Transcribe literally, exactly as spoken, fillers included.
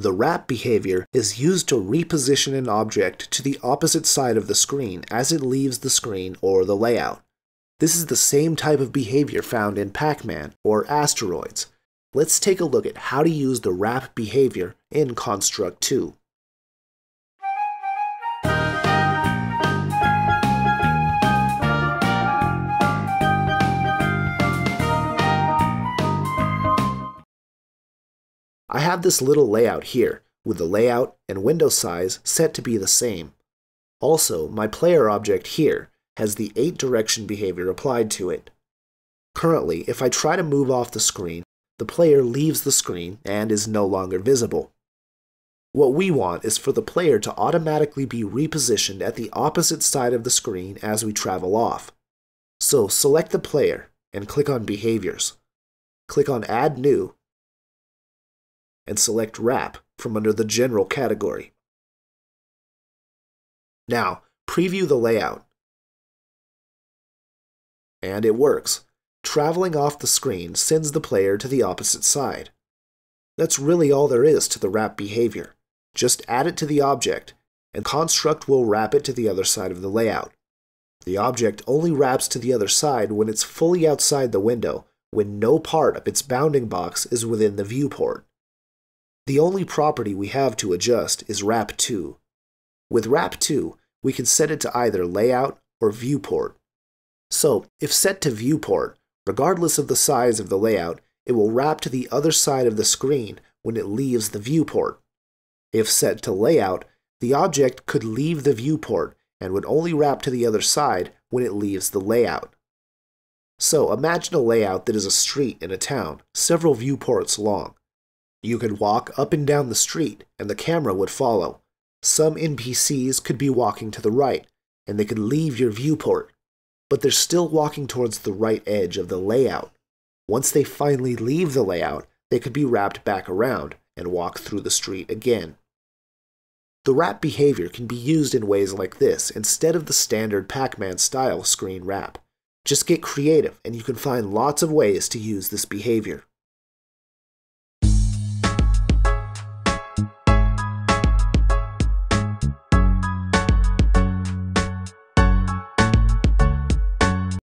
The wrap behavior is used to reposition an object to the opposite side of the screen as it leaves the screen or the layout. This is the same type of behavior found in Pac-Man or Asteroids. Let's take a look at how to use the wrap behavior in Construct two. I have this little layout here, with the layout and window size set to be the same. Also, my player object here has the eight direction behavior applied to it. Currently, if I try to move off the screen, the player leaves the screen and is no longer visible. What we want is for the player to automatically be repositioned at the opposite side of the screen as we travel off. So select the player and click on Behaviors. Click on Add New and select Wrap from under the General category. Now, preview the layout. And it works. Traveling off the screen sends the player to the opposite side. That's really all there is to the wrap behavior. Just add it to the object, and Construct will wrap it to the other side of the layout. The object only wraps to the other side when it's fully outside the window, when no part of its bounding box is within the viewport. The only property we have to adjust is Wrap two. With Wrap two, we can set it to either Layout or Viewport. So, if set to Viewport, regardless of the size of the layout, it will wrap to the other side of the screen when it leaves the viewport. If set to Layout, the object could leave the viewport and would only wrap to the other side when it leaves the layout. So, imagine a layout that is a street in a town, several viewports long. You could walk up and down the street, and the camera would follow. Some N P Cs could be walking to the right, and they could leave your viewport, but they're still walking towards the right edge of the layout. Once they finally leave the layout, they could be wrapped back around and walk through the street again. The wrap behavior can be used in ways like this instead of the standard Pac-Man style screen wrap. Just get creative, and you can find lots of ways to use this behavior.